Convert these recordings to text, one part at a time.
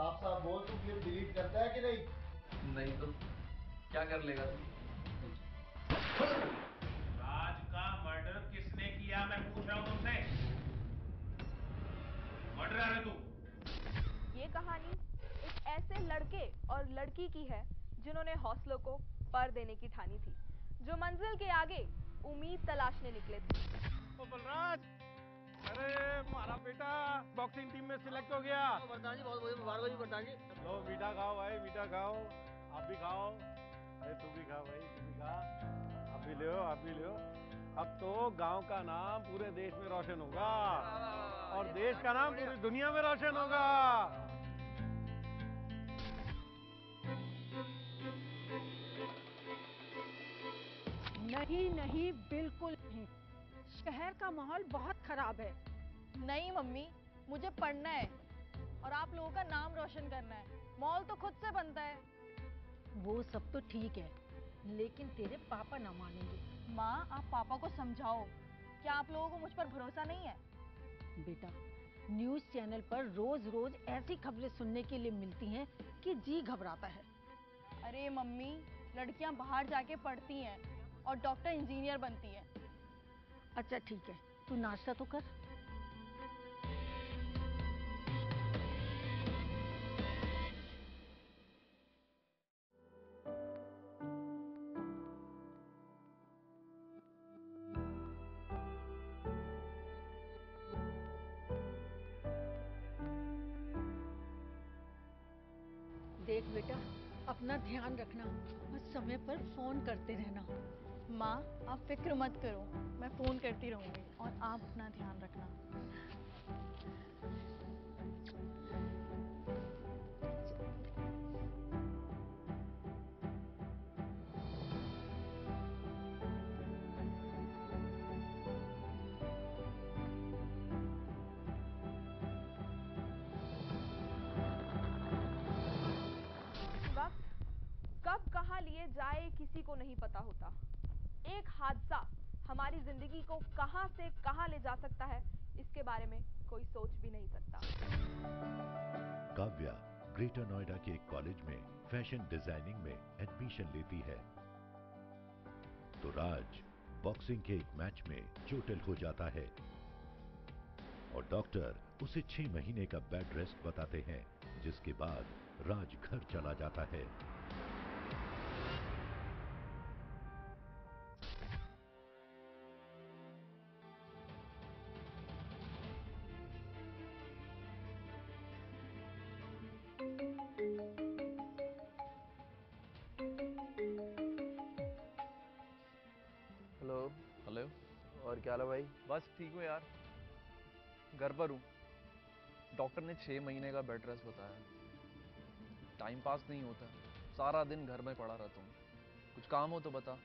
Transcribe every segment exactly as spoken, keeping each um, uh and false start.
साफ साफ बोल, तू क्लिप डिलीट करता है कि नहीं? नहीं तो क्या कर लेगा तू? राज का मर्डर किसने किया मैं पूछ रहा हूँ तुमसे। मर्डरर है तू। ये कहानी एक ऐसे लड़के और लड़की की है जिन्होंने हौसलों को पर देने की ठानी थी, जो मंजिल के आगे उम्मीद तलाशने निकले थे। ओ बलराज, अरे हमारा बेटा बॉक्सिंग टीम में सिलेक्ट हो गया। बरदान जी बहुत बहुत मुबारक हो बरदान जी। लो मीठा खाओ भाई, मीठा खाओ, आप भी खाओ, अरे तू भी खा भाई, तू भी खा, आप भी ले, आप भी ले। अब तो गांव का नाम पूरे देश में रोशन होगा और देश का नाम पूरी दुनिया में रोशन होगा। नहीं नहीं, बिल्कुल नहीं, शहर का माहौल बहुत खराब है। नहीं मम्मी, मुझे पढ़ना है और आप लोगों का नाम रोशन करना है। मॉल तो खुद से बनता है। वो सब तो ठीक है, लेकिन तेरे पापा ना मानेंगे। माँ, आप पापा को समझाओ। क्या आप लोगों को मुझ पर भरोसा नहीं है? बेटा, न्यूज चैनल पर रोज रोज ऐसी खबरें सुनने के लिए मिलती हैं कि जी घबराता है। अरे मम्मी, लड़कियाँ बाहर जाके पढ़ती हैं और डॉक्टर इंजीनियर बनती हैं। अच्छा ठीक है, तू नाश्ता तो कर। देख बेटा, अपना ध्यान रखना और समय पर फोन करते रहना। माँ, आप फिक्र मत करो, मैं फोन करती रहूंगी और आप अपना ध्यान रखना। वक्त कब कहाँ लिए जाए किसी को नहीं पता होता। एक हादसा हमारी जिंदगी को कहां से कहां ले जा सकता है, इसके बारे में कोई सोच भी नहीं सकता। काव्या ग्रेटर नोएडा के एक कॉलेज में फैशन डिजाइनिंग में एडमिशन लेती है, तो राज बॉक्सिंग के एक मैच में चोटिल हो जाता है और डॉक्टर उसे छह महीने का बेड रेस्ट बताते हैं, जिसके बाद राज घर चला जाता है। क्या हाल है भाई? बस ठीक हूँ यार, घर पर हूँ। डॉक्टर ने छः महीने का बेड रेस्ट बताया। टाइम पास नहीं होता, सारा दिन घर में पड़ा रहता हूँ। कुछ काम हो तो बता।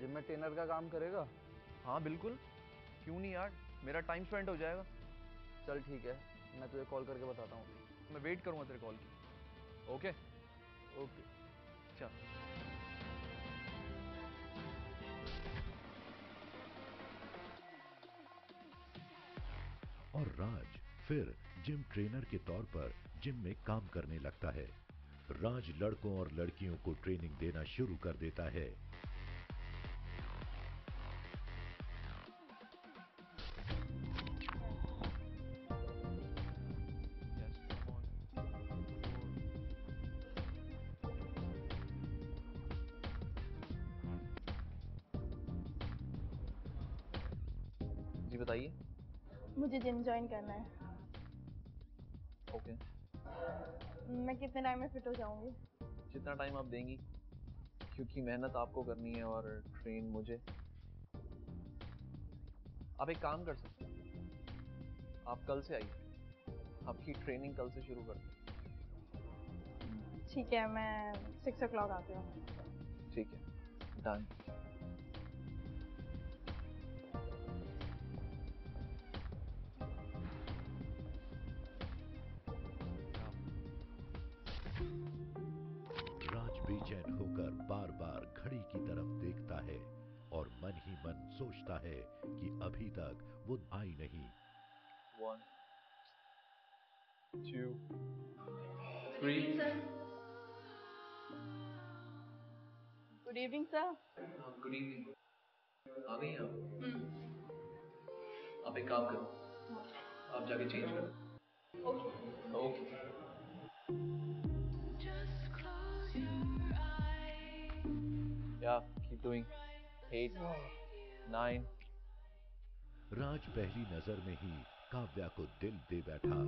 जिम में ट्रेनर का काम करेगा? हाँ बिल्कुल, क्यों नहीं यार, मेरा टाइम स्पेंड हो जाएगा। चल ठीक है, मैं तुझे कॉल करके बताता हूँ। मैं वेट करूँगा तेरे कॉल की। ओके ओके, चल। और राज फिर जिम ट्रेनर के तौर पर जिम में काम करने लगता है। राज लड़कों और लड़कियों को ट्रेनिंग देना शुरू कर देता है। जी बताइए। मुझे जिम ज्वाइन करना है। Okay okay. मैं कितने टाइम में फिट हो जाऊंगी? जितना टाइम आप देंगी, क्योंकि मेहनत आपको करनी है और ट्रेन मुझे। आप एक काम कर सकते हैं, आप कल से आइए, आपकी ट्रेनिंग कल से शुरू करते हैं। ठीक है, मैं सिक्स ओ क्लॉक आती हूँ। ठीक है, डन। बेचैन होकर बार बार घड़ी की तरफ देखता है और मन ही मन सोचता है कि अभी तक वो आई नहीं। One, two, three. Good evening, sir. Good evening. आ गई आप? आप एक काम करो, आप जाके चेंज करो. Okay okay. Yeah, keep doing. Eight, nine. Raj पहली नजर में ही काव्या को दिल दे बैठा.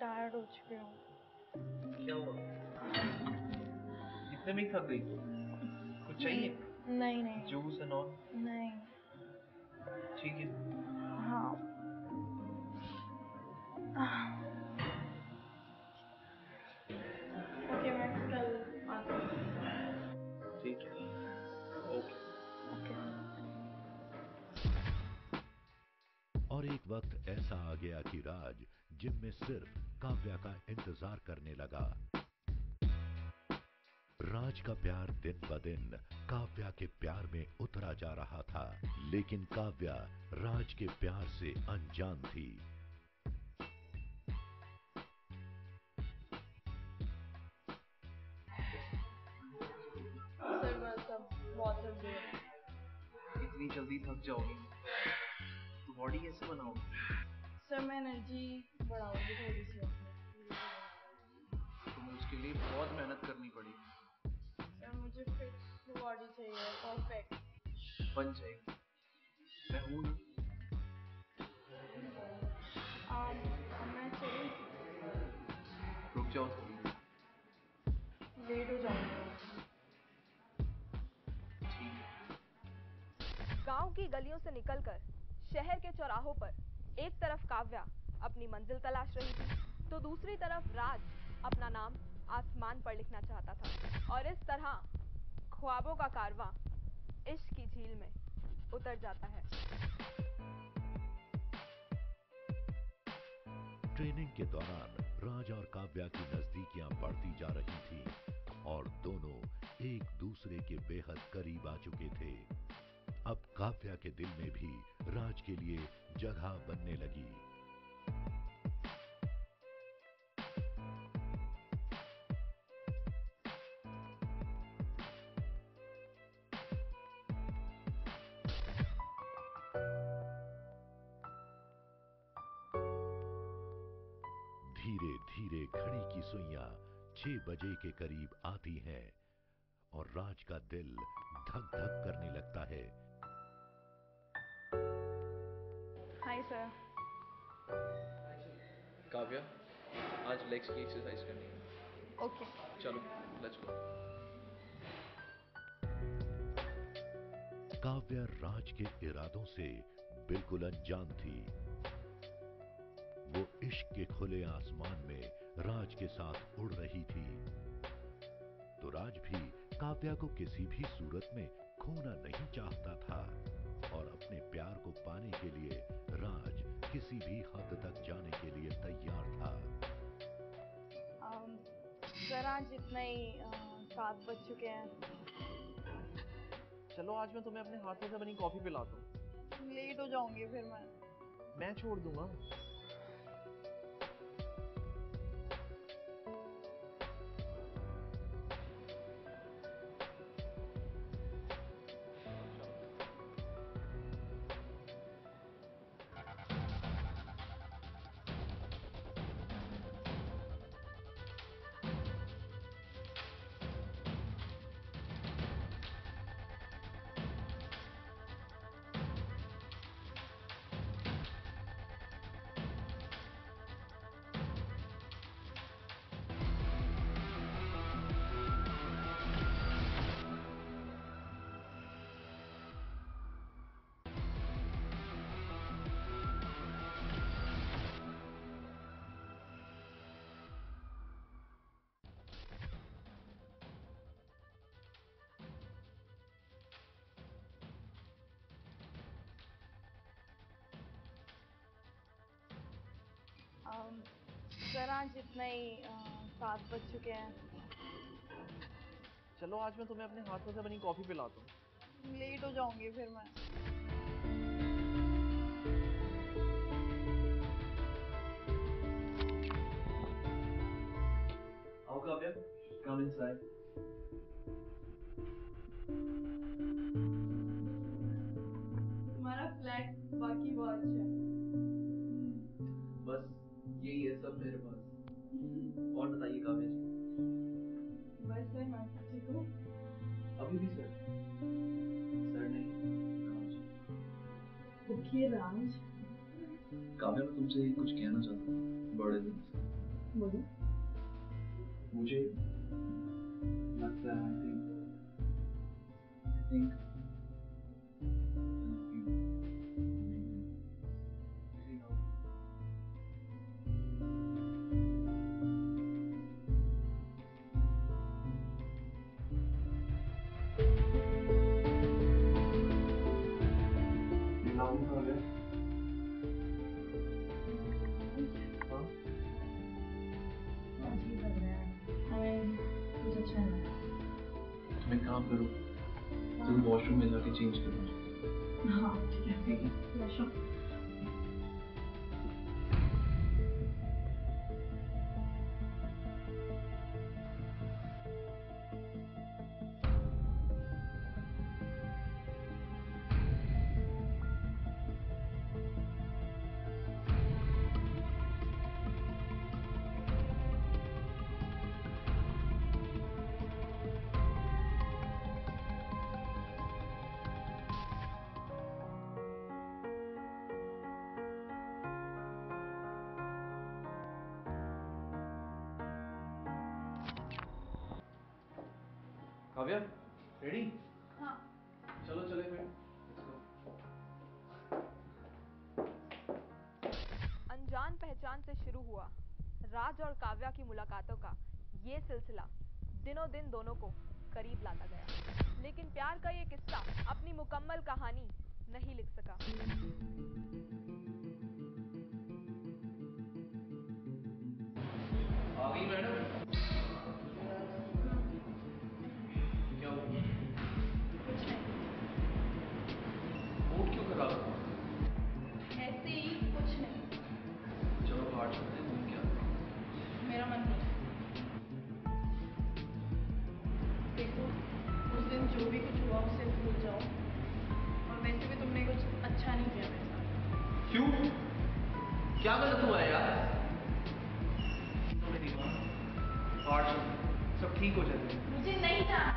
टायर्ड हो चुके हूँ. क्या हुआ? इतने में थक गई? कुछ चाहिए? नहीं नहीं. Juice and all? नहीं. ठीक है. हाँ. ओके मैं कल आता हूँ. ठीक है. Okay okay. और एक वक्त ऐसा आ गया कि राज जिम में सिर्फ काव्या का इंतजार करने लगा. राज का प्यार दिन ब दिन काव्या के प्यार में उतरा जा रहा था, लेकिन काव्या राज के प्यार से अनजान थी. सर मैं सब बहुत जल्दी इतनी जल्दी थक जाओगी तो बॉडी कैसे बनाओगी? सर मैं एनर्जी बढ़ाऊंगी थोड़ी सी. तुम्हें उसके लिए बहुत मेहनत करनी पड़ेगी. सर मुझे फिट बॉडी चाहिए, परफेक्ट बन जाएगी. मैं हूँ. मैं चली रुक जाओ, लेट हो जाऊंगी. गांव की गलियों से निकलकर शहर के चौराहों पर एक तरफ काव्या अपनी मंजिल तलाश रही थी, तो दूसरी तरफ राज अपना नाम आसमान पर लिखना चाहता था. और इस तरह ख्वाबों का कारवां इश्क की झील में उतर जाता है. ट्रेनिंग के दौरान राज और काव्या की नजदीकियां बढ़ती जा रही थी और दोनों एक दूसरे के बेहद करीब आ चुके थे. अब काव्या के दिल में भी राज के लिए जगह बनने लगी. धीरे धीरे घड़ी की सुइयां छह बजे के करीब आती हैं और राज का दिल धक धक करने लगता है. Hi sir. काव्या आज लेग्स की एक्सरसाइज करनी है. ओके चलो लेट्स गो. काव्या राज के इरादों से बिल्कुल अनजान थी. वो इश्क के खुले आसमान में राज के साथ उड़ रही थी, तो राज भी काव्या को किसी भी सूरत में खोना नहीं चाहता था और अपने प्यार को पाने के लिए राज किसी भी हद तक जाने के लिए तैयार था. सर आज इतना ही सात बज चुके हैं. चलो आज मैं तुम्हें अपने हाथों से बनी कॉफी पिलाता हूँ. लेट हो जाऊंगी फिर. मैं मैं छोड़ दूंगा. सर आज इतना ही सात बज चुके हैं। चलो आज मैं तुम्हें अपने हाथों से बनी कॉफ़ी पिलाता हूँ। लेट हो जाऊँगी फिर मैं। आओ काव्या, come inside. तुम्हारा फ्लैट बाकी बहुत अच्छा है। बस यही है सब मेरे पास। और बताइए काव्या जी। बस सर मैं ठीक हूँ। अभी भी सर? सर नहीं, राज। ओके राज। काव्या मैं तुमसे कुछ कहना चाहता हूँ बड़े दिन से। बोलो। मुझे लगता है आई थिंक आई थिंक करो तुम वॉशरूम में जाके चेंज करो। हाँ ठीक है ठीक है वॉशरूम। काव्या, रेडी? हाँ। चलो चले फिर। अनजान पहचान से शुरू हुआ राज और काव्या की मुलाकातों का ये सिलसिला दिनों दिन दोनों को करीब लाता गया, लेकिन प्यार का ये किस्सा अपनी मुकम्मल कहानी नहीं लिख सका। आ गई मैडम। मूड क्यों खराब है? ऐसे ही कुछ नहीं। चलो बाहर चलते हैं। तुम क्या? मेरा मन नहीं। देखो उस दिन जो भी कुछ हुआ उससे भूल जाओ, और वैसे भी तुमने कुछ अच्छा नहीं किया मेरे साथ। क्यों? क्या गलत हुआ है यार? तुम्हें देखो बाहर चलो सब ठीक हो जाएगा। मुझे नहीं जाना।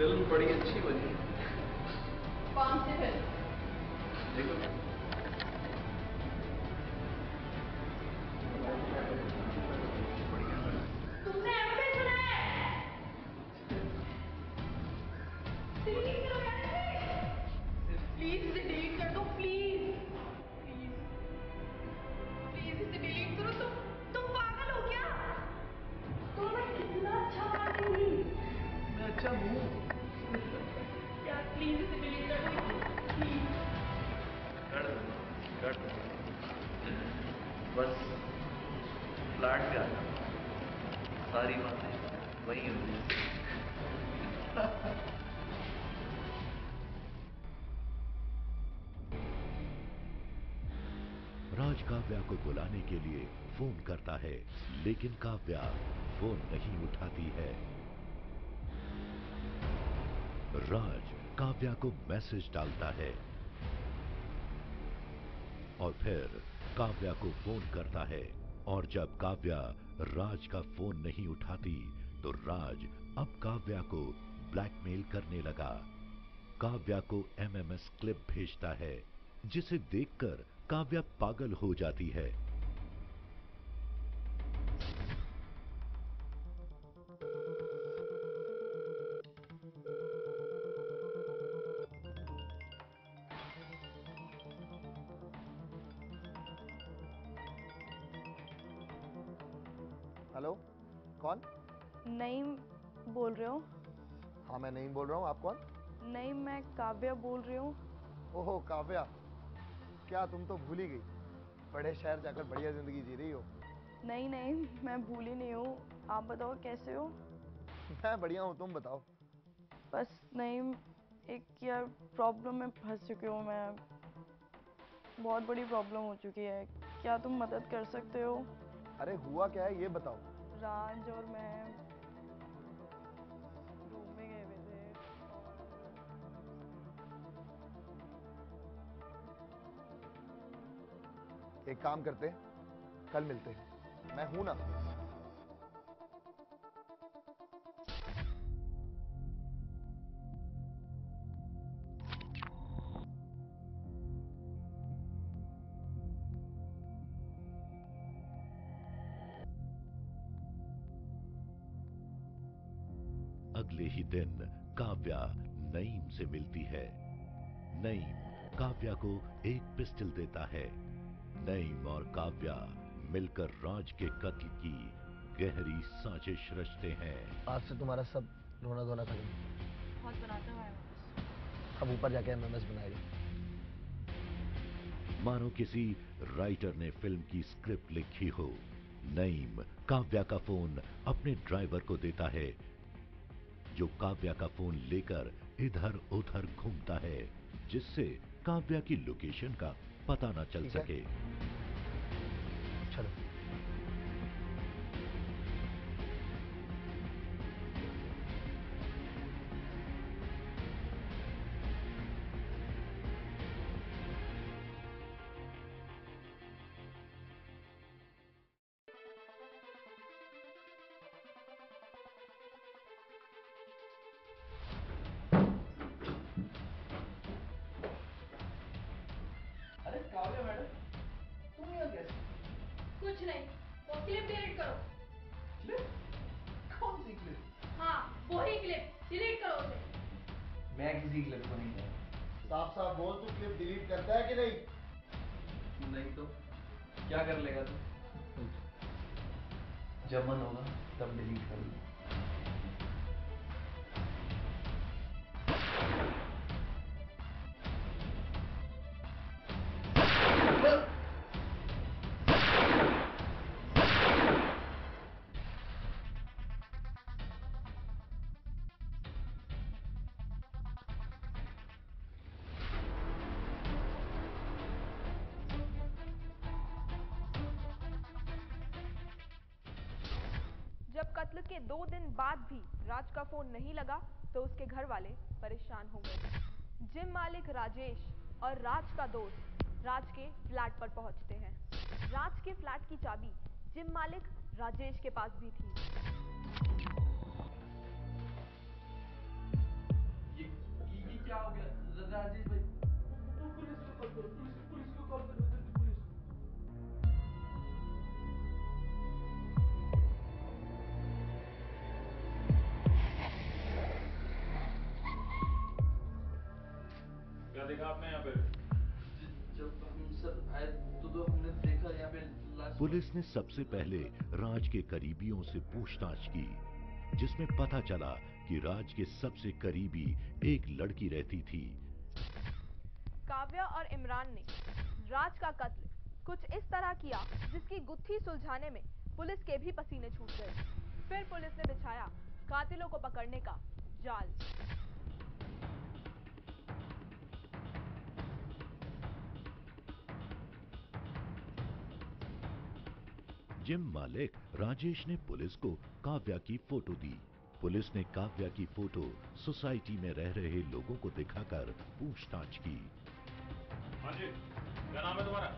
फिल्म बड़ी अच्छी बनी। कौन सी फिल्म? देखो तुमने एडवर्टाइज सुना है? डिलीट करो यार, प्लीज इसे डिलीट कर दो। प्लीज प्लीज प्लीज इसे डिलीट करो। तुम तुम पागल हो क्या? तुम मैं कितना अच्छा गाती हूँ। मैं अच्छा हूँ। प्लीज इसे डिलीट कर दो। प्लीज कर दो कर दो। बस फ्लैट पे आना, सारी बातें वही होती हैं। राज काव्या को बुलाने के लिए फोन करता है, लेकिन काव्या फोन नहीं उठाती है। राज काव्या को मैसेज डालता है और फिर काव्या को फोन करता है, और जब काव्या राज का फोन नहीं उठाती तो राज अब काव्या को ब्लैकमेल करने लगा। काव्या को एमएमएस क्लिप भेजता है, जिसे देखकर काव्या पागल हो जाती है। कौन? नहीं बोल रहे हो? हाँ मैं नहीं बोल रहा हूँ, आप कौन? नहीं मैं काव्या बोल रही हूँ। ओहो काव्या, क्या तुम तो भूली गई, बड़े शहर जाकर बढ़िया जिंदगी जी रही हो। नहीं नहीं मैं भूली नहीं हूँ, आप बताओ कैसे हो? मैं बढ़िया हूँ, तुम बताओ। बस नहीं एक यार प्रॉब्लम में फंस चुकी हूँ मैं, बहुत बड़ी प्रॉब्लम हो चुकी है, क्या तुम मदद कर सकते हो? अरे हुआ क्या है ये बताओ। राज और मैं रूम में गए हुए थे। और... एक काम करते, कल मिलते, मैं हूं ना। अगले ही दिन काव्या नईम से मिलती है। नईम काव्या को एक पिस्टल देता है। नईम और काव्या मिलकर राज के कत्ल की गहरी साजिश रचते हैं। आज से तुम्हारा सब रोना धोना खत्म। बहुत बनाता है एमएमएस। अब ऊपर जाके एमएमएस बनाएगी। मानो किसी राइटर ने फिल्म की स्क्रिप्ट लिखी हो। नईम काव्या का फोन अपने ड्राइवर को देता है, जो काव्या का फोन लेकर इधर उधर घूमता है, जिससे काव्या की लोकेशन का पता न चल सके। चलो। कत्ल के दो दिन बाद भी राज का फोन नहीं लगा तो उसके घर वाले परेशान हो गए। जिम मालिक राजेश और राज का दोस्त राज के फ्लैट पर पहुंचते हैं। राज के फ्लैट की चाबी जिम मालिक राजेश के पास भी थी। ये, ये क्या हो गया राजेश भाई? पुलिस को कॉल करो, पुलिस को कॉल करो। देखा आपने यहाँ पे? जब हम सर आए तो, तो हमने देखा यहाँ पे। पुलिस ने सबसे पहले राज के करीबियों से पूछताछ की, जिसमें पता चला कि राज के सबसे करीबी एक लड़की रहती थी। काव्या और इमरान ने राज का कत्ल कुछ इस तरह किया जिसकी गुत्थी सुलझाने में पुलिस के भी पसीने छूट गए। फिर पुलिस ने बिछाया कातिलों को पकड़ने का जाल। जिम मालिक राजेश ने पुलिस को काव्या की फोटो दी। पुलिस ने काव्या की फोटो सोसाइटी में रह रहे लोगों को दिखाकर पूछताछ की। हाँ जी, क्या नाम है तुम्हारा?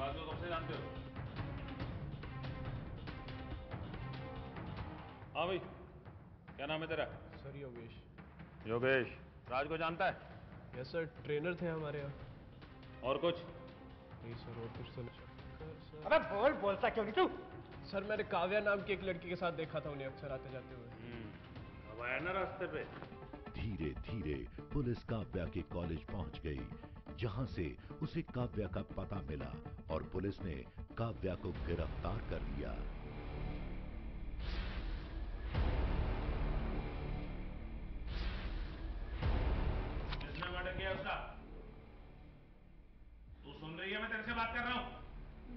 बात को कब से जानते हो? हाँ भाई, क्या नाम है तेरा? सर योगेश। योगेश राज को जानता है? यस सर, ट्रेनर थे हमारे यहाँ। और कुछ नहीं सर, और कुछ तो नहीं। अबे बोल बोलता क्यों नहीं तू? सर मैंने काव्या नाम की एक लड़की के साथ देखा था उन्हें अक्सर आते जाते हुए। अब आया ना रास्ते पे। धीरे धीरे पुलिस काव्या के कॉलेज पहुंच गई, जहां से उसे काव्या का पता मिला और पुलिस ने काव्या को गिरफ्तार कर लिया। बात कर रहा हूँ।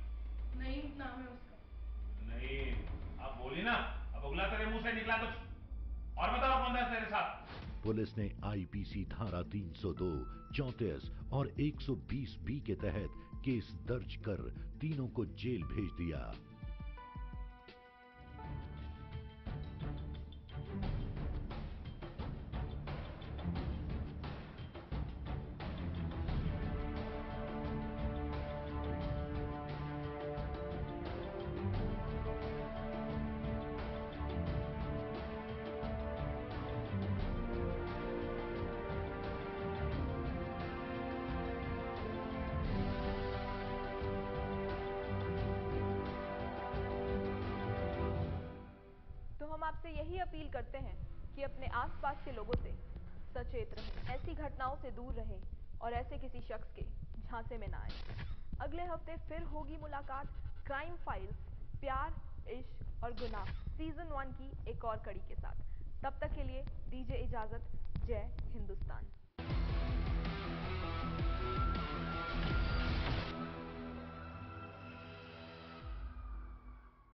नहीं नाम है उसका। नहीं आप बोली ना, अब उगला तेरे मुंह से निकला कुछ। और बताओ कौन था तेरे साथ? पुलिस ने आईपीसी धारा तीन सौ दो, चौंतीस और एक सौ बीस बी के तहत केस दर्ज कर तीनों को जेल भेज दिया। आपसे यही अपील करते हैं कि अपने आसपास के लोगों से सचेत रहें, ऐसी घटनाओं से दूर रहें और ऐसे किसी शख्स के झांसे में ना आए। अगले हफ्ते फिर होगी मुलाकात क्राइम फाइल्स प्यार इश्क और गुनाह सीजन वन की एक और कड़ी के साथ। तब तक के लिए दीजिए इजाजत। जय हिंदुस्तान।